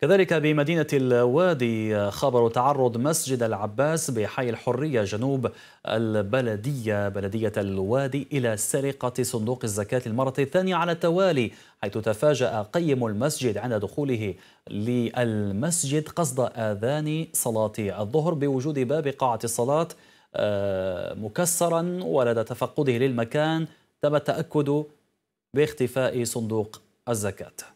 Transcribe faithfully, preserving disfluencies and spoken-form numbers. كذلك بمدينة الوادي خبر تعرض مسجد العباس بحي الحرية جنوب البلدية بلدية الوادي إلى سرقة صندوق الزكاة للمرة الثانية على التوالي، حيث تفاجأ قيم المسجد عند دخوله للمسجد قصد آذان صلاة الظهر بوجود باب قاعة الصلاة مكسرا، ولدى تفقده للمكان تم التأكد باختفاء صندوق الزكاة.